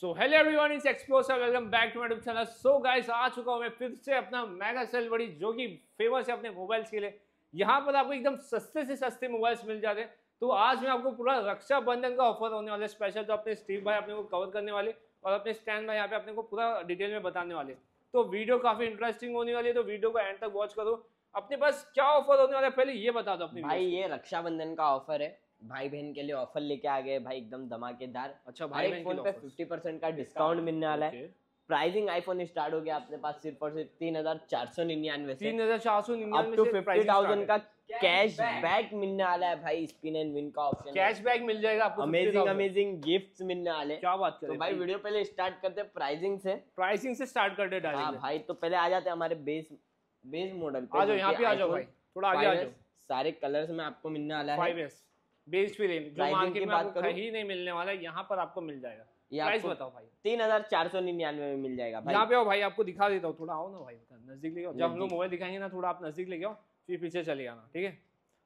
So hello everyone, it's explosive, welcome back to my YouTube channel. So guys, आ चुका हूँ मैं फिर से अपना मेगासेल बड़ी, जो कि फेमस है अपने मोबाइल्स के लिए। यहाँ पर आपको एकदम सस्ते से सस्ते मोबाइल्स मिल जाते हैं। तो आज मैं आपको पूरा रक्षाबंधन का ऑफर होने वाला है स्पेशल, तो अपने स्टीव भाई अपने को कवर करने वाले और अपने स्टैंड भाई यहाँ पे अपने को पूरा डिटेल में बताने वाले। तो वीडियो काफ़ी इंटरेस्टिंग होने वाली है, तो वीडियो को एंड तक वॉच करो। अपने पास क्या ऑफर होने वाला है पहले ये बता दो अपने भाई। ये रक्षाबंधन का ऑफर है, भाई बहन के लिए ऑफर लेके आ गए भाई, एकदम धमाकेदार। अच्छा, भाई फोन पे 50% का डिस्काउंट मिलने वाला है। प्राइसिंग आईफोन स्टार्ट हो गया अपने पास सिर्फ और सिर्फ 3,499 से 50,000 का कैशबैक मिलने वाला है भाई। स्पिन एंड विन का ऑप्शन, कैशबैक मिल जाएगा आपको। अमेजिंग अमेजिंग गिफ्ट्स मिलने वाले, क्या बात कर रहे हैं। तो भाई वीडियो पहले स्टार्ट करते हैं प्राइसिंग से स्टार्ट करते हैं। हां भाई, तो पहले आ जाते हैं हमारे बेस मॉडल पे। आ जाओ, यहां पे आ जाओ भाई, थोड़ा आगे आ जाओ। सारे कलर्स में आपको मिलने वाला है 5S बेस फ्रेम, जो मार्केट में आपको कहीं नहीं मिलने वाला है, यहां पर आपको मिल जाएगा। प्राइस बताओ भाई, 3,499 में मिल जाएगा भाई। यहाँ पे आओ भाई, आपको दिखा देता हूँ, थोड़ा आओ ना भाई, नजदीक ले आओ। जब हम लोग मोबाइल दिखाएंगे ना, थोड़ा आप नजदीक ले आओ, फिर पीछे चले आना, ठीक है।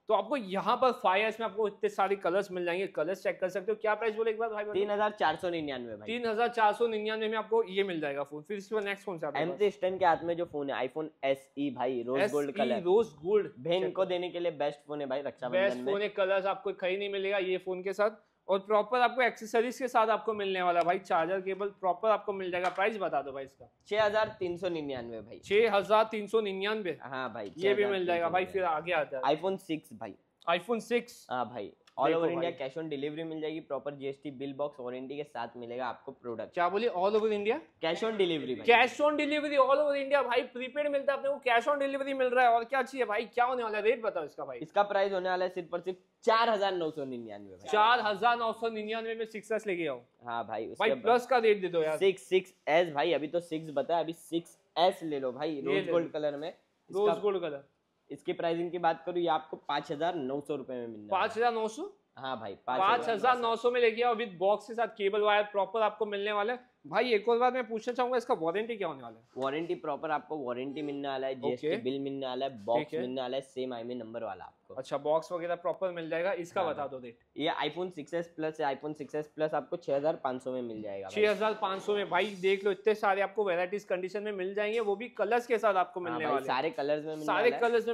तो आपको यहाँ पर 5S में आपको इतने सारे कलर्स मिल जाएंगे। कलर्स चेक कर सकते हो। क्या प्राइस बोले एक बार भाई? 3,499 भाई, 3,499 में आपको ये मिल जाएगा फोन। फिर इसके बाद नेक्स्ट फोन है एमजे स्टैंड के हाथ में जो फोन है, आईफोन SE भाई, rose gold colour. Rose gold बहन को देने के लिए बेस्ट फोन है भाई रक्षाबंधन में। बेस्ट फोन है, कलर्स आपको कहीं नहीं मिलेगा ये फोन के साथ, और प्रॉपर आपको एक्सेसरीज के साथ आपको मिलने वाला भाई। चार्जर केबल प्रॉपर आपको मिल जाएगा। प्राइस बता दो भाई इसका, 6,399 भाई, 6,399। हाँ भाई, ये भी मिल जाएगा भाई। फिर आगे आता है iPhone 6 भाई, iPhone 6। हाँ भाई, all over India cash on delivery मिल जाएगी। Proper GST bill box warranty के साथ मिलेगा आपको प्रोडक्ट। क्या बोलिए, all over India cash on delivery, cash on delivery all over India भाई। प्रीपेड मिलता है अपने को, कैश ऑन डिलीवरी मिल रहा है, और क्या चाहिए भाई। क्या होने वाला है रेट बताओ इसका भाई? इसका प्राइस होने वाला है सिर्फ और सिर्फ 4,999 भाई, 4,999 में 6S लेके आओ। हाँ भाई, भाई प्लस का रेट दे दो यार, 6S भाई। अभी तो 6 बताया, अभी 6S ले लो भाई, रोज गोल्ड कलर में। रोज गोल्ड कलर, इसकी प्राइसिंग की बात करूँ, ये आपको 5,900 रुपए में मिलना, 5,900। हाँ भाई, 5,900 में लेके आओ, विद बॉक्स के साथ, केबल वायर प्रॉपर आपको मिलने वाला है भाई। एक और बात मैं पूछना चाहूंगा, इसका वारंटी क्या होने वाला है? वारंटी प्रॉपर आपको वारंटी मिलने वाला है, जीएसटी बिल मिलने वाला है, बॉक्स मिलने वाला है, सेम आईएमई नंबर वाला आपको। अच्छा, बॉक्स वगैरह प्रॉपर मिल जाएगा। इसका बता दो रेट। ये iPhone 6s Plus है, iPhone 6s Plus आपको 6,500 में मिल जाएगा, 6,500 में भाई। देख लो, इतने सारे आपको वेराइटीज कंडीशन में मिल जाएंगे, वो भी कलर्स के साथ आपको मिलने वाले, सारे कलर्स में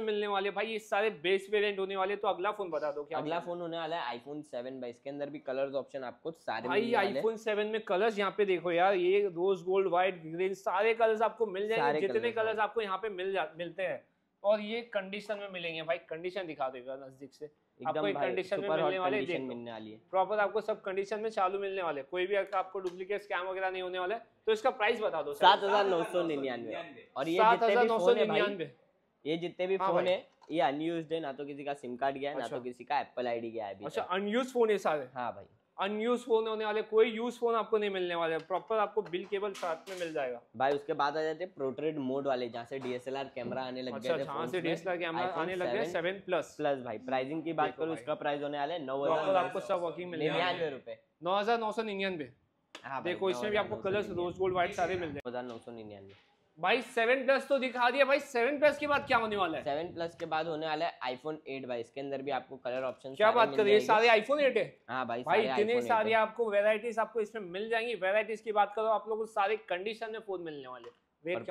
मिलने वाले भाई। ये सारे बेस्ट वेरिएंट होने वाले। तो अगला फोन बता दो। अगला फोन होने वाला है iPhone 7 भाई। इसके अंदर भी कलर्स ऑप्शन आपको सारे भाई, iPhone 7 में कलर्स यहाँ पे देखो यार, ये रोज गोल्ड, व्हाइट, ग्रीन, सारे कलर्स आपको मिल जाएंगे, जितने कलर्स आपको यहाँ पे मिलते हैं। और ये कंडीशन में मिलेंगे भाई, कंडीशन दिखा देगा नजदीक से आपको, एक कंडीशन में मिलने वाले, मिलने वाली है प्रॉपर आपको, सब कंडीशन में चालू मिलने वाले, कोई भी आपको डुप्लीकेट स्कैम वगैरह नहीं होने वाला है। तो इसका प्राइस बता दो, 7,999। और ये 7,999, ये जितने भी फोन है ये अनयूज्ड है, ना तो किसी का सिम कार्ड गया है, ना तो किसी का एप्पल आईडी गया है। अच्छा, अनयूज्ड फोन है सारे। हाँ भाई, अनयूज फोन होने वाले, कोई यूज फोन आपको नहीं मिलने वाला है। प्रॉपर आपको बिल केबल साथ में मिल जाएगा भाई। उसके बाद आ जाते हैं पोर्ट्रेट मोड वाले, जहाँ से DSLR कैमरा आने लग गए। अच्छा, से DSLR कैमरा आने लग गया 7 Plus भाई। प्राइसिंग की बात करूँ, इसका प्राइस होने वाला है 9,999। देखो, इसमें भी आपको कलर्स रोज गोल्ड, व्हाइट सारे मिल जाएंगे, 9,999 भाई। 7 Plus तो दिखा दिया भाई, 7 Plus के बाद क्या होने वाला है? 7 Plus के बाद होने वाला है iPhone 8 भाई। इसके अंदर भी आपको कलर ऑप्शन, क्या बात कर रही है, सारे iPhone 8 है। हाँ भाई, इतने सारे आपको वेराइटीज आपको इसमें मिल जाएंगी। वेराइटीज की बात करो, आप लोगों को सारे कंडीशन में फोन मिलने वाले।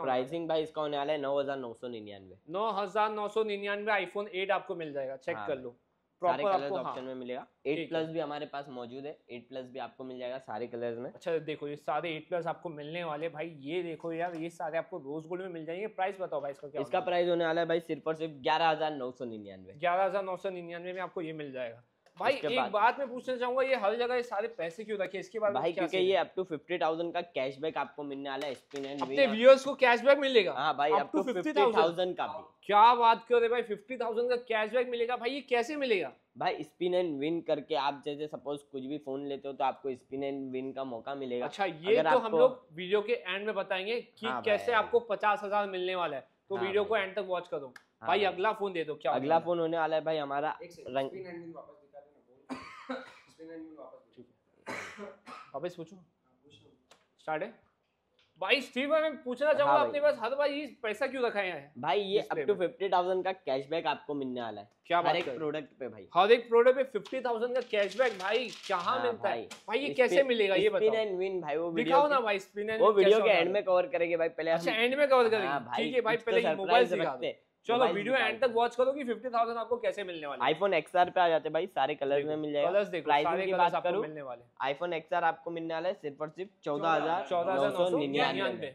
प्राइसिंग भाई इसका होने वाला है 9,999, 9,999। iPhone 8 आपको मिल जाएगा, चेक कर लो, सारे कलर्स ऑप्शन में मिलेगा। 8 Plus भी हमारे पास मौजूद है, 8 Plus भी आपको मिल जाएगा सारे कलर्स में। अच्छा देखो, ये सारे 8 Plus आपको मिलने वाले भाई। ये देखो यार, ये सारे आपको रोज गोल्ड में मिल जाएंगे। प्राइस बताओ भाई इसका क्या? इसका प्राइस होने वाला है भाई सिर्फ और सिर्फ 11,999, 11,999 में आपको ये मिल जाएगा भाई। एक बात मैं पूछना चाहूंगा, ये हर जगह ये सारे पैसे क्यों रखे इसके बाद भाई? क्योंकि ये अप टू 50,000 का कैशबैक आपको मिलने वाला है। स्पिन एंड अपने व्यूअर्स को कैशबैक मिलेगा। हाँ भाई, अप टू 50,000 का भी, क्या बात कर रहे भाई, 50,000 का कैशबैक मिलेगा भाई। ये कैसे मिलेगा भाई? स्पिन एंड विन करके, आप जैसे सपोज कुछ भी फोन लेते हो तो आपको स्पिन एंड विन का मौका मिलेगा। अच्छा, ये तो हम लोग वीडियो के एंड में बताएंगे कि कैसे आपको 50,000 मिलने वाला है। तो वीडियो को एंड तक वॉच करो भाई। अगला फोन दे दो, क्या अगला फोन होने वाला है भाई हमारा? वापस पूछो, स्टार्ट है। भाई स्टीव मैं पूछना चाहूंगा अपने पास हर बार ये पैसा क्यों रखा है भाई? ये अप टू 50,000 का कैशबैक आपको मिलने वाला है क्या हर एक प्रोडक्ट पे भाई। हर एक प्रोडक्ट पे 50,000 का कैशबैक भाई कहाँ मिलता है भाई? ये कैसे मिलेगा ये बताओ। स्पिन एंड विन भाई वो दिखाओ ना भाई, स्पिन एंड वो वीडियो के एंड में कवर करेंगे भाई। पहले अच्छा एंड में कवर करेंगे ठीक है भाई, पहले मोबाइल दिखाते हैं। चलो वीडियो एंड तक वॉच करो कि 50,000 आपको कैसे मिलने वाला है। iPhone XR पे आ जाते भाई, सारे कलर्स में मिल जाएगा। कलर्स देखो सारे कलर्स आपको मिलने वाले। iPhone XR आपको मिलने वाला है सिर्फ और सिर्फ 14,999।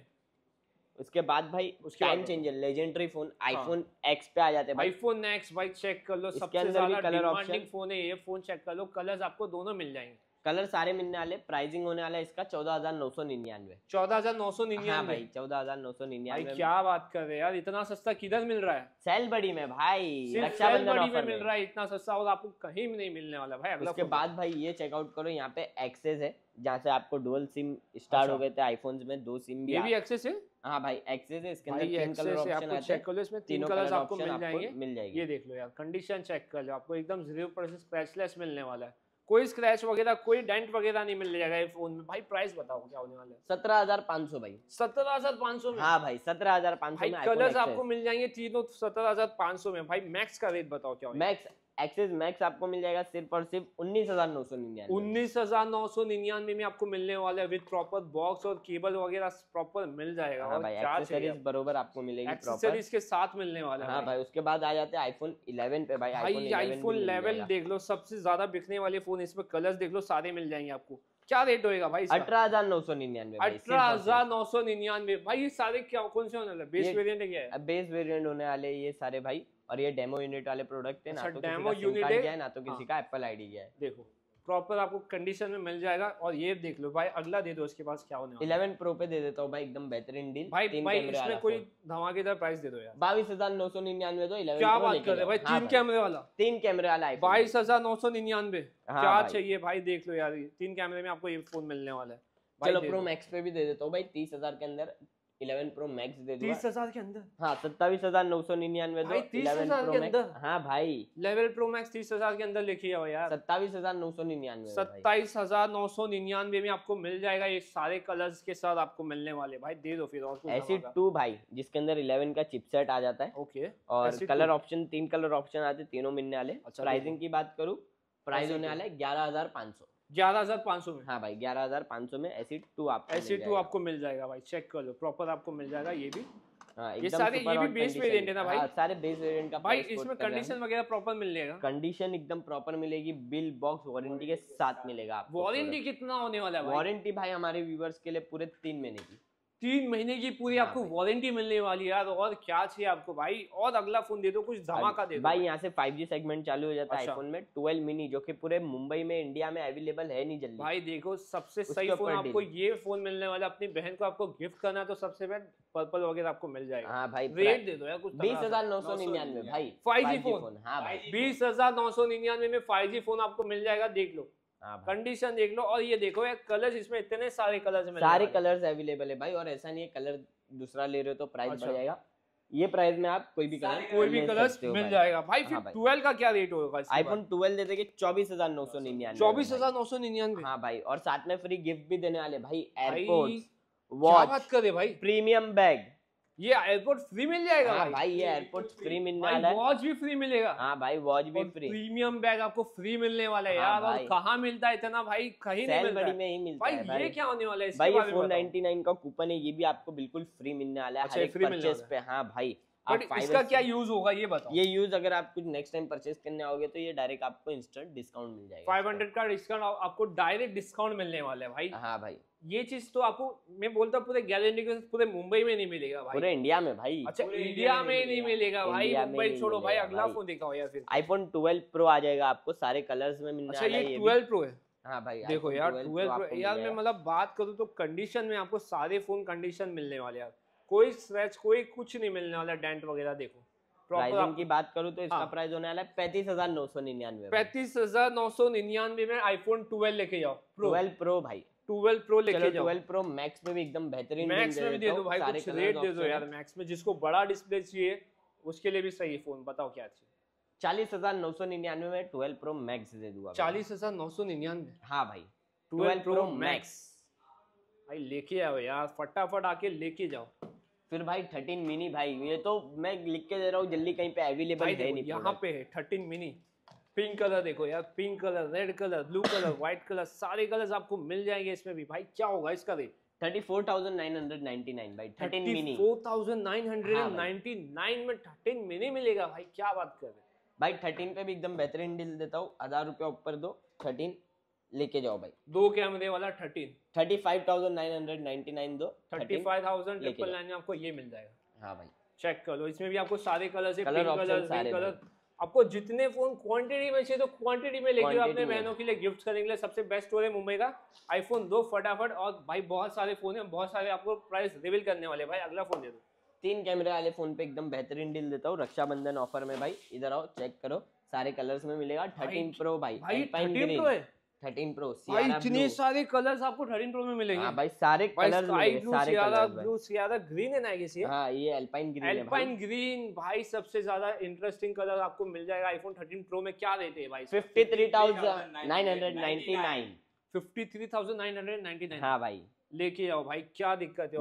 उसके बाद भाई time changer legendary phone iPhone X पे आ जाते हैं भाई। iPhone X भाई चेक कर लो, सबसे ज्यादा कलर ऑप्शन फोन है ये फोन, चेक कर लो कलर्स आपको दोनों मिल जाएंगे। कलर सारे मिलने वाले, प्राइसिंग होने वाला है इसका 14,999। 14,999 भाई, 14,999। क्या बात कर रहे हैं यार, इतना सस्ता किधर मिल रहा है? सेलबडी में भाई, रक्षाबंधन में मिल रहा है इतना सस्ता और आपको कहीं भी नहीं मिलने वाला भाई। उसके बाद भाई ये चेकआउट करो, यहाँ पे एक्सेस है जहाँ से आपको डुअल सिम स्टार्ट हो गए थे आईफोन में, 2 सिम भी एक्सेस है। हाँ भाई एक्सेस है, इसके अंदर 3 कलर ऑप्शन आते हैं, चेक कर लो। इसमें 3 कलर आपको मिल जाएंगे। ये देख लो यार, कंडीशन चेक कर लो, आपको एकदम 0% स्क्रैचलेस मिलने वाला है, कोई स्क्रैच वगैरह कोई डेंट वगैरह नहीं मिल जाएगा फोन में भाई। प्राइस बताओ क्या होने वाला है? 17,500 भाई, 17,500 में। हाँ भाई 17,500 में कलर्स आपको मिल जाएंगे तीनों 17,500 में भाई। मैक्स का रेट बताओ क्या होगा? मैक्स एक्सेस मैक्स आपको मिल जाएगा सिर्फ और सिर्फ 19,999। 19,999 में आपको मिलने वाला है विद प्रॉपर बॉक्स और केबल वगैरह प्रॉपर मिल जाएगा। हाँ भाई एक्सेसरीज बरोबर आपको मिलेगी, एक्सेसरीज के साथ मिलने वाला है। हाँ भाई उसके बाद आ जाते हैं आईफोन 11 पे भाई। आईफोन 11 देख लो, सबसे ज्यादा बिकने वाले फोन, इसमें कलर्स देख लो सारे मिल जाएंगे आपको। क्या रेट होएगा भाई? 18,999। 18,999 भाई। ये सारे क्या कौन से होने वाले? बेस वेरिएंट है क्या? बेस वेरिएंट होने वाले ये सारे भाई, और ये डेमो यूनिट वाले प्रोडक्ट है ना, तो डेमो यूनिट है ना तो किसी का एप्पल आईडी है। देखो प्रॉपर आपको कंडीशन में मिल जाएगा। और ये देख लो भाई, अगला दे दो उसके पास क्या होने वाला है? 11 प्रो पे दे देता हूँ भाई, एकदम बेहतरीन डील भाई। इसमें कोई धमाकेदार प्राइस दे दो यार, 22,999 दो 11 प्रो। क्या बात कर रहे भाई, 3 कैमरे वाला, 3 कैमरे वाला है 22,999। क्या चाहिए भाई? देख लो यार 3 कैमरे में आपको ये फोन मिलने वाला है। चलो प्रो मैक्स पे भी दे देता हूँ भाई, 30,000 के अंदर 11 प्रो मैक्स दे दो 30,000 के अंदर। हाँ 27,999 दो 11 प्रो मैक्स। हाँ भाई 11 प्रो मैक्स 30,000 के अंदर लिखी है यार, 27,999। 27,999 में आपको मिल जाएगा, ये सारे कलर्स के साथ आपको मिलने वाले भाई। दे दो फिर और कुछ। AC2 भाई जिसके अंदर 11 का चिपसेट आ जाता है। ओके और कलर ऑप्शन 3 कलर ऑप्शन आते, तीनों मिलने वाले। प्राइसिंग की बात करूँ, प्राइस होने वाला है 11,500। 11,500 में। हाँ भाई 11,500 में AC2 आपको मिल जाएगा भाई। चेक कर लो, प्रॉपर आपको मिल जाएगा ये भी। हाँ, ये सारे ये भी बेस वेरिएंट है ना भाई? हाँ, सारे बेस वेरिएंट का भाई। इसमें कंडीशन वगैरह प्रॉपर मिलेगा, कंडीशन एकदम प्रॉपर मिलेगी, बिल बॉक्स वारंटी के साथ मिलेगा आपको। वारंटी कितना होने वाला है? वारंटी भाई हमारे व्यूवर्स के लिए पूरे 3 महीने की, 3 महीने की पूरी आपको वारंटी मिलने वाली है यार। और क्या चाहिए आपको भाई? और अगला फोन दे दो, कुछ धमाका दे दो भाई। यहाँ से 5G सेगमेंट चालू हो जाता है आईफोन में, 12 मिनी जो कि पूरे मुंबई में इंडिया में अवेलेबल है नहीं जल्दी भाई। देखो सबसे सही फोन आपको ये फोन मिलने वाला, अपनी बहन को आपको गिफ्ट करना है तो सबसे बेस्ट पर्पल वगैरह आपको मिल जाएगा। हाँ भाई रेट दे दो यार कुछ। 20,999 भाई 5G फोन। हाँ भाई 20,999 में 5G फोन आपको मिल जाएगा। देख लो कंडीशन, देख लो। और ये देखो यार कलर्स, इसमें इतने सारे कलर्स में, सारे कलर्स अवेलेबल है भाई। और ऐसा नहीं है कलर दूसरा ले रहे हो तो प्राइस बढ़ जाएगा, ये प्राइस में आप कोई भी कलर्स मिल जाएगा भाई। फिर 12 का क्या रेट होगा? iPhone 12 दे देंगे 24,999। 24,999। हाँ भाई और साथ में फ्री गिफ्ट भी देने वाले भाई, एयरपोर्ट्स वॉच करे भाई, प्रीमियम बैग, ये एयरपोर्ट फ्री मिल जाएगा भाई। ये एयरपोर्ट फ्री मिलने वाला है, वॉच भी फ्री मिलेगा। हाँ भाई वॉच भी फ्री, प्रीमियम बैग आपको फ्री मिलने वाला है यार। और कहाँ मिलता है इतना भाई? कहीं नहीं मिलता, सेलबडी में ही मिलता है भाई। ये क्या होने वाला है भाई? 499 का कूपन है, ये भी आपको बिल्कुल फ्री मिलने वाला है हर एक परचेस पे। हाँ भाई बट इसका क्या यूज होगा ये बताओ? ये यूज अगर आप कुछ नेक्स्ट टाइम परचेस करने आओगे तो ये डायरेक्ट आपको इंस्टेंट डिस्काउंट मिल जाएगा। 500 का डिस्काउंट आपको डायरेक्ट डिस्काउंट मिलने वाला है भाई। हाँ भाई ये चीज तो आपको मैं बोलता हूँ पूरे गारंटी के साथ, पूरे मुंबई में नहीं मिलेगा भाई, पूरे इंडिया में भाई। अच्छा इंडिया में नहीं मिलेगा भाई, मुंबई छोड़ो भाई। अगला फोन दिखाओ यार। फिर iPhone 12 Pro आ जाएगा, आपको सारे कलर्स में मिलने वाला है। ये 12 Pro है। हाँ भाई देखो यार 12 Pro यार, मैं मतलब बात करूँ तो कंडीशन में आपको सारे फोन कंडीशन मिलने वाले यार, कोई स्क्रैच कोई कुछ नहीं मिलने वाला, डेंट वगैरह। देखो प्राइसिंग की बात करूं तो इसका प्राइस होने वाला है 35,999। 35,999 में iPhone 12 लेके जाओ, 12 Pro भाई, 12 Pro लेके जाओ। 12 Pro मैक्स में भी एकदम बेहतरीन, मैक्स में भी दे दो भाई, कुछ रेट दे दो यार। मैक्स में जिसको बड़ा डिस्प्ले चाहिए उसके लिए भी सही फोन, बताओ क्या चाहिए? 40,999 में 12 Pro मैक्स दे दूंगा। 40,999। हाँ भाई 12 Pro मैक्स। भाई लेके आओ यार, फटाफट आके लेके जाओ। फिर भाई 13 मिनी भाई ये तो मैं लिख के दे रहा हूँ जल्दी, कहीं पे अवेलेबल है नहीं। यहाँ पे है 13 मिनी पिंक कलर, देखो यार pink colour, red colour, blue colour, white colour, सारे कलर्स आपको मिल जाएंगे इसमें भी। भाई क्या होगा इसका रेट? 34,999 भाई 13 मिनी। 4,999 में 13 मिनी मिलेगा भाई, क्या बात कर रहे हैं भाई। 13 पे भी एकदम बेहतरीन डील देता हूँ, 1000 रुपया ऊपर दो, 13 लेके जाओ भाई। दो कैमरे वाला 13 35,999 दो, 35,999 आपको ये मिल जाएगा। हाँ भाई चेक कर लो, इसमें भी आपको सारे कलर से कलर आपको जितने फोन क्वांटिटी में चाहिए तो क्वांटिटी में लेके अपने बहनों के लिए गिफ्ट करने के लिए सबसे बेस्ट स्टोर है मुंबई का। आईफोन 2 फटाफट, और भाई बहुत सारे फोन है, बहुत सारे आपको प्राइस रिवील करने वाले। भाई अगला फोन दे दो। 3 कैमरे वाले फोन पे एकदम बेहतरीन डील देता हूँ रक्षाबंधन ऑफर में भाई। इधर आओ चेक करो, सारे कलर्स में मिलेगा। 13 प्रो भाई, 13 प्रो है, 13 प्रो भाई, इतने सारे कलर्स आपको 13 प्रो में मिलेंगे। हाँ भाई सारे कलर्स, सारे ग्रीन है ना ये, हाँ ये अल्पाइन ग्रीन भाई सबसे ज्यादा इंटरेस्टिंग कलर आपको मिल जाएगा। आईफोन 13 प्रो में क्या देते हैं भाई? 53,999 53,999। हाँ भाई लेके आओ भाई, क्या दिक्कत है।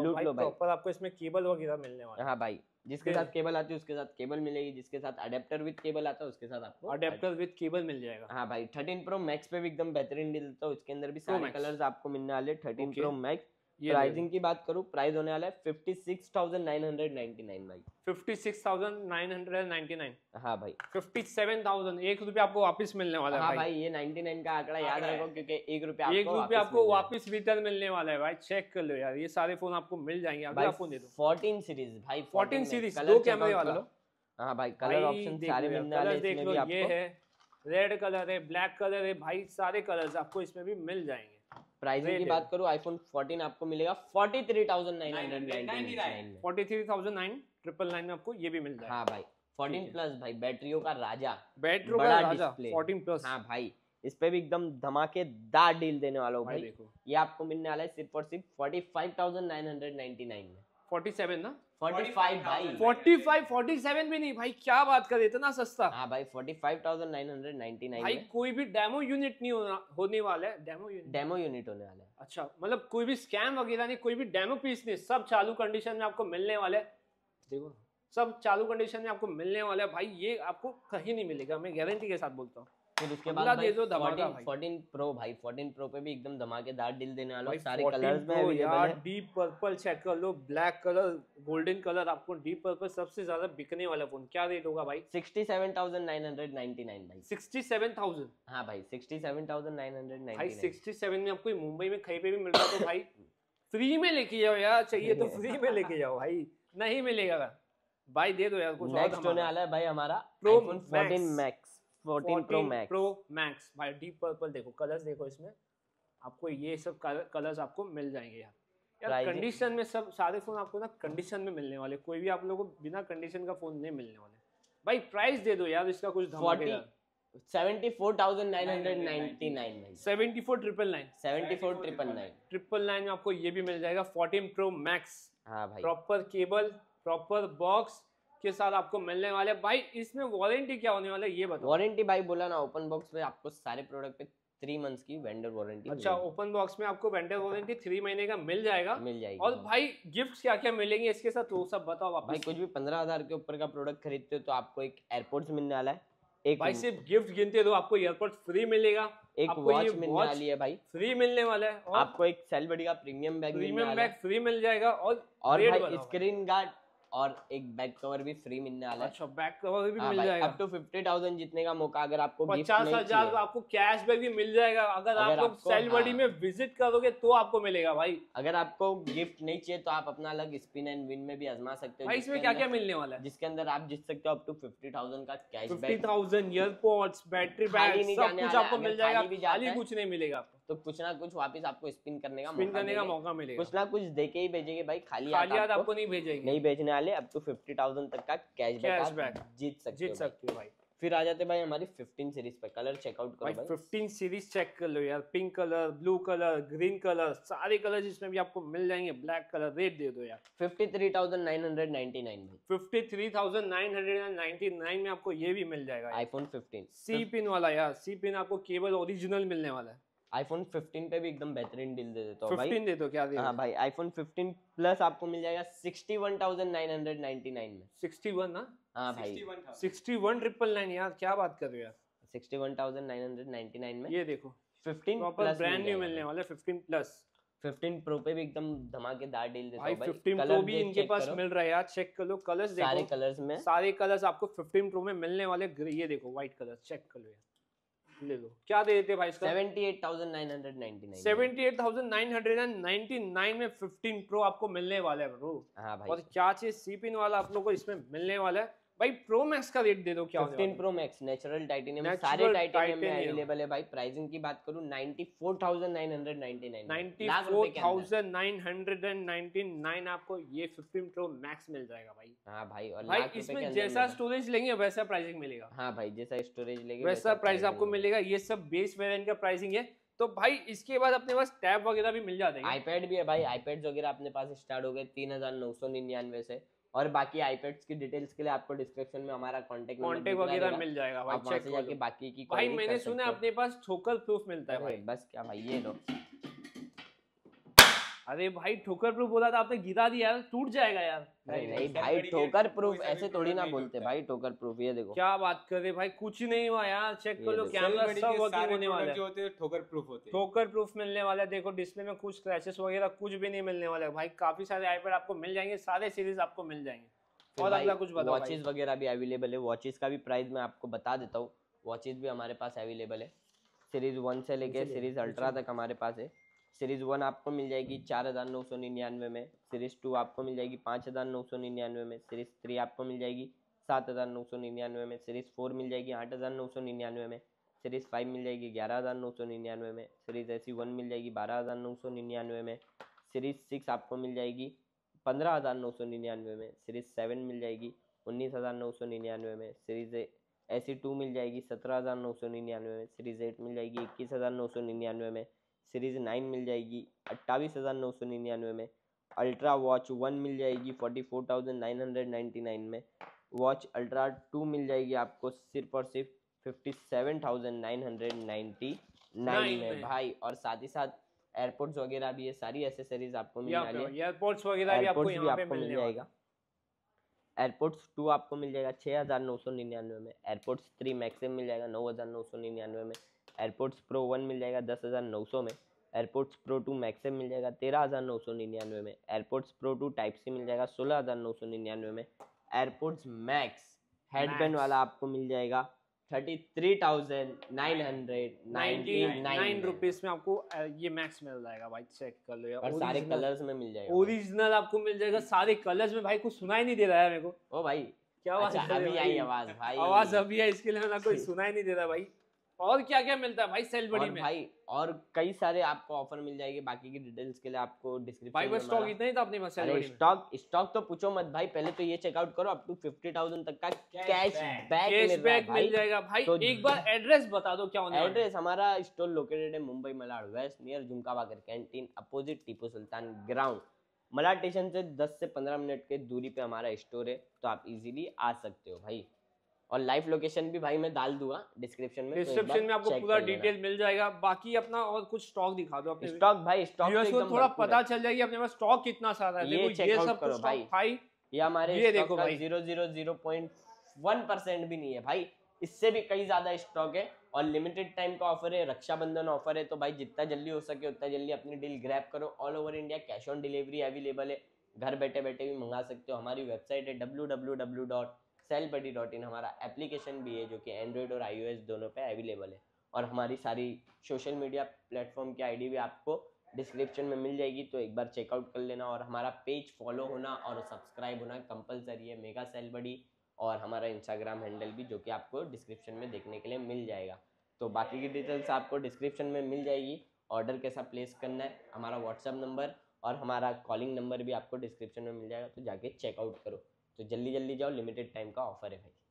आपको इसमें केबल वगैरह मिलने वाला है। हाँ भाई जिसके साथ केबल आती है उसके साथ केबल मिलेगी, जिसके साथ अडेप्टर विद केबल आता है उसके साथ आपको अडेप्टर विद केबल मिल जाएगा। हाँ भाई 13 प्रो मैक्स पे भी एकदम बेहतरीन डील देता हूँ, इसके अंदर भी सारे कलर्स आपको मिलने वाले। 13 प्रो मैक्स प्राइसिंग की बात करूँ, प्राइस होने वाला है 56,999 भाई, 56,999। हाँ भाई 57,000 1 रुपया आपको वापस मिलने वाला है। हाँ भाई ये 99 का आंकड़ा याद रखो, क्योंकि 1 रुपया आपको वापस रिटर्न मिलने वाला है भाई। चेक कर लो यार, ये सारे फोन आपको मिल जाएंगे। अगला फोन दे दो। 14 सीरीज भाई, 14 सीरीज 2 कैमरे वाला। हाँ भाई कलर ऑप्शन सारे मिलने वाले, देख लो ये है रेड कलर है, ब्लैक कलर है, भाई सारे कलर्स आपको इसमें भी मिल जाएंगे। प्राइसिंग की बात करूं, आईफोन 14 आपको मिलेगा 43,999 43,999 में आपको ये भी मिल जाएगा। हाँ भाई 14 प्लस भाई बैटरियों का राजा, बैटरियों का राजा 14 प्लस। हाँ भाई इस पे भी एकदम धमाकेदार डील देने वाला हूँ भाई। ये आपको मिलने वाला है सिर्फ और सिर्फ 45,999 में। 47 ना 45 भाई, 45 47 भी नहीं भाई, क्या बात कर, इतना सस्ता। हाँ भाई 45,999 भाई। कोई भी डेमो यूनिट नहीं होने वाला है, डेमो यूनिट होने वाला है। अच्छा मतलब कोई भी स्कैम वगैरह नहीं, कोई भी डेमो पीस नहीं, सब चालू कंडीशन में आपको मिलने वाला है। देखो सब चालू कंडीशन में आपको मिलने वाला है भाई, ये आपको कहीं नहीं मिलेगा, मैं गारंटी के साथ बोलता हूँ। फिर उसके बाद 14 प्रो भाई, 14 प्रो पे भी एकदम धमाकेदार डील देने वाला हूं, सारे कलर्स में अवेलेबल है। डीप पर्पल चेक कर लो, ब्लैक कलर, गोल्डन कलर, आपको डीप पर्पल सबसे ज्यादा बिकने वाला फोन। क्या रेट होगा भाई? 67,999 भाई, 67,000। हां भाई 67,999 भाई, 67 में आपको मुंबई में कहीं पे भी मिलता तो भाई फ्री में लेके जाओ यार, चाहिए तो फ्री में लेके जाओ भाई, नहीं मिलेगा भाई दे दो यार कुछ। नेक्स्ट होने वाला है भाई हमारा आईफोन 14 Pro Max भाई, डीप पर्पल देखो, कलर्स देखो, इसमें आपको ये सब कलर्स आपको मिल जाएंगे यार। कंडीशन में सब सारे फोन आपको ना कंडीशन में मिलने वाले, कोई भी आप लोगों को बिना कंडीशन का फोन नहीं मिलने वाले भाई। प्राइस दे दो यार इसका कुछ धमाकेदार। 74,999 74,999 में आपको ये भी मिल जाएगा 14 Pro Max। हाँ भाई प्रॉपर केबल, प्रॉपर बॉक्स के साथ आपको मिलने वाले भाई। इसमें वारंटी क्या होने वाला है ये बताओ। वारंटी भाई बोला ना, ओपन बॉक्स में आपको सारे प्रोडक्ट पे 3 मंथ्स की वेंडर वारंटी। अच्छा ओपन बॉक्स में आपको वेंडर वारंटी 3 महीने का मिल जाएगा, मिल जाएगा। और भाई गिफ्ट क्या क्या मिलेंगे इसके साथ वो सब बताओ आप भाई। कुछ भी 15,000 के ऊपर का प्रोडक्ट खरीदते हो तो आपको एक एयरपोर्ट्स मिलने वाला है। एक भाई सिर्फ गिफ्ट गिनते तो आपको एयरपोर्ट्स फ्री मिलेगा, एक वॉच मिलने वाली है भाई, फ्री मिलने वाला है, और आपको एक सेलबडी का प्रीमियम बैग फ्री मिल जाएगा, और स्क्रीन गार्ड और एक बैक कवर भी फ्री मिलने वाला है। अच्छा बैक कवर भी मिल जाएगा। अप टू 50,000 जितने का मौका, अगर आपको 50,000 तो आपको कैशबैक भी मिल जाएगा, अगर आप लोग सेलबडी में विजिट करोगे तो आपको मिलेगा भाई। अगर आपको गिफ्ट नहीं चाहिए तो आप अपना अलग स्पिन एंड विन में भी आजमा सकते हो। इसमें क्या क्या मिलने वाला है जिसके अंदर आप जीत सकते हो अप टू 50,000 का कैशबैक, 50,000 एयरपोर्ट्स, बैटरी बैग, सब कुछ आपको मिल जाएगा, खाली कुछ नहीं मिलेगा आपको। तो कुछ ना कुछ वापस आपको स्पिन करने का मौका मिलेगा, कुछ ना कुछ देके ही भेजेंगे भाई, खाली हाथ आपको नहीं भेजेंगे, नहीं भेजने वाले। अप टू 50,000 तक का कैशबैक जीत सकते हो भाई। फिर आ जाते भाई हमारी 15 सीरीज पे, कलर चेकआउट करो भाई। 15 सीरीज चेक कर लो यार, pink colour, blue colour, green colour, सारे कलर इसमें भी आपको मिल जाएंगे, ब्लैक कलर। रेट दे दो यार 53,999 में, 53,999 में आपको ये भी मिल जाएगा आईफोन 15 C पिन वाला यार। C पिन आपको केबल ओरिजिनल मिलने वाला है। iPhone 15 पे भी एकदम बेहतरीन डील दे देता हूँ भाई। 15 दे दो, क्या दे रहे? हाँ भाई, iPhone 15 Plus आपको मिल जाएगा 61,999 में। 61 ना? हाँ भाई, 61,999 यार, क्या बात कर रहे हो यार, 61,999 में ये देखो 15 Plus ब्रांड न्यू मिलने वाला है। 15 Plus 15 Pro पे भी एकदम धमाकेदार डील देता है भाई। 15 Pro भी इनके पास मिल रहा है यार, चेक कर लो, कलर्स देखो, सारे कलर्स में, सारे कलर्स आपको 15 Pro में मिलने वाले। ये देखो व्हाइट कलर, चेक कर लो यार, ले लो, क्या दे देते भाई इसका 78,999 78,999 में 15 Pro आपको मिलने वाला है ब्रो। हां भाई, और क्या चीज सीपिन वाला आप लोगों को इसमें मिलने वाला है भाई। प्रो मैक्स का रेट दे दो, क्या 15 Pro Max नेचुरल टाइटेनियम, सारे टाइटेनियम में अवेलेबल है भाई। प्राइसिंग की बात करूं 94,999 94,999 आपको ये 15 Pro Max मिल जाएगा भाई। हां भाई, और भाई इसमें जैसा स्टोरेज लेंगे वैसा प्राइसिंग मिलेगा। हां भाई, जैसा स्टोरेज लेंगे वैसा प्राइस आपको मिलेगा। ये सब बेस वेरिएंट का प्राइसिंग है। तो भाई इसके बाद अपने पास टैब वगैरह भी मिल जाते हैं, आईपैड भी है भाई, आईपैड वगैरह अपने पास स्टार्ट हो गए 3,999 से। और बाकी आईपैड्स की डिटेल्स के लिए आपको डिस्क्रिप्शन में हमारा कांटेक्ट वगैरह मिल जाएगा भाई, चेक करके बाकी की भाई। मैंने सुना अपने पास ठोकर प्रूफ मिलता है भाई, बस क्या भाई ये लो। अरे भाई ठोकर प्रूफ बोला था आपने, गिरा दिया यार, टूट जाएगा यार। नहीं भाई, ठोकर प्रूफ ऐसे थोड़ी ना बोलते भाई, ठोकर प्रूफ। ये देखो क्या बात कर रहे भाई, कुछ नहीं हुआ यार, चेक कर लो, कैमरा सब वर्किंग होने वाला है, ठोकर प्रूफ होते हैं, ठोकर प्रूफ मिलने वाला है। देखो डिस्प्ले में कुछ क्रैशेस वगैरह कुछ भी नहीं मिलने वाला है भाई। काफी सारे आईपैड आपको मिल जाएंगे, सारे सीरीज आपको मिल जाएंगे। और अगला कुछ बताओ, वॉचेस वगैरह भी अवेलेबल है, वॉचेस का भी प्राइस मैं आपको बता देता हूँ। वॉचेस भी हमारे पास अवेलेबल है, सीरीज 1 से लेके सीरीज अल्ट्रा तक हमारे पास है। सीरीज़ 1 आपको मिल जाएगी 4,999 में, सीरीज़ 2 आपको मिल जाएगी 5,999 में, सीरीज़ 3 आपको मिल जाएगी 7,999 में, सीरीज़ 4 मिल जाएगी 8,999 में, सीरीज़ 5 मिल जाएगी 11,999 में, सीरीज़ SE1 मिल जाएगी 12,999 में, सीरीज़ 6 आपको मिल जाएगी 15,999 में, सीरीज़ 7 मिल जाएगी 19,999 में, सीरीज़ SE2 मिल जाएगी 17,999 में, सीरीज़ 8 मिल जाएगी 21,999 में, सीरीज़ 9 मिल जाएगी 28,999 में, अल्ट्रा वॉच 1 मिल जाएगी 44,999 में, वॉच अल्ट्रा 2 मिल जाएगी आपको सिर्फ और सिर्फ 57,999 में भाई। और साथ ही साथ एयरपोर्ट्स वगैरह भी है, सारी एसेसरीज आपको मिल जाएगी, एयरपोर्ट्स वगैरह भी आपको मिल जाएगा। एयरपोर्ट्स 2 आपको मिल जाएगा 6,999 में, एयरपोर्ट्स 3 मैक्स मिल जाएगा 9,999 में, एयरपोर्ट्स प्रो 1 मिल जाएगा 10,900 में, एयरपोर्ट्स प्रो 2 मैक्स मिल जाएगा 13,999 में, एयरपोर्ट्स प्रो 2 टाइप सी मिल जाएगा 16,999 में, एयरपोर्ट्स मैक्स हेडबैंड वाला आपको मिल जाएगा 33,999 रुपीस में आपको ये मैक्स मिल जाएगा भाई, चेक कर लो यार। और सारे कलर्स में मिल जाएगा, ओरिजिनल आपको मिल जाएगा सारे कलर्स में भाई। कुछ सुनाई नहीं दे रहा है मेरे को, ओ भाई क्या आवाज, अभी आई आवाज भाई, आवाज अभी आई, इसके लिए कोई सुनाई नहीं दे रहा भाई। और क्या क्या मिलता है भाई सेल बड़ी में भाई, और कई सारे आपको ऑफर मिल जाएंगे। बाकी की डिटेल्स के लिए आपको डिस्क्रिप्शन में भाई, स्टॉक इतना ही था अपने पास सेल बड़ी में। स्टॉक तो पूछो मत भाई, पहले तो ये चेकआउट करो, अप टू 50,000 तक का कैशबैक मिल जाएगा भाई। तो एक बार एड्रेस बता दो, क्या एड्रेस? हमारा स्टोर लोकेटेड है मुंबई मलाड वेस्ट, नियर झुमका बागर canteen, opposite Tipu Sultan ground. Malad station से 10 से 15 मिनट के दूरी पे हमारा स्टोर है, तो आप इजीली आ सकते हो भाई। और लाइव लोकेशन भी भाई मैं डाल दूंगा डिस्क्रिप्शन में, डिस्क्रिप्शन में आपको पूरा डिटेल मिल जाएगा। बाकी अपना और कुछ स्टॉक दिखा दो अपने, स्टॉक भाई, स्टॉक एकदम थोड़ा पता चल जाएगी अपने पास स्टॉक कितना सारा है। देखो ये सब करो भाई, ये हमारे ये देखो भाई 0.001% भी नहीं है भाई, इससे भी कई ज्यादा स्टॉक है। और लिमिटेड टाइम का ऑफर है, रक्षाबंधन ऑफर है, तो भाई जितना जल्दी हो सके उतना जल्दी अपनी डील ग्रैब करो। All over India cash on delivery available है, घर बैठे बैठे भी मंगा सकते हो। हमारी वेबसाइट है www.sellbuddy.in, हमारा एप्लीकेशन भी है जो कि एंड्रॉयड और iOS दोनों पे अवेलेबल है। और हमारी सारी सोशल मीडिया प्लेटफॉर्म की आईडी भी आपको डिस्क्रिप्शन में मिल जाएगी, तो एक बार चेकआउट कर लेना। और हमारा पेज फॉलो होना और सब्सक्राइब होना कंपलसरी है, मेगा सेल बडी। और हमारा इंस्टाग्राम हैंडल भी जो कि आपको डिस्क्रिप्शन में देखने के लिए मिल जाएगा। तो बाकी की डिटेल्स आपको डिस्क्रिप्शन में मिल जाएगी, ऑर्डर कैसा प्लेस करना है, हमारा व्हाट्सअप नंबर और हमारा कॉलिंग नंबर भी आपको डिस्क्रिप्शन में मिल जाएगा, तो जाके चेकआउट करो। तो जल्दी जल्दी जाओ, लिमिटेड टाइम का ऑफर है भाई।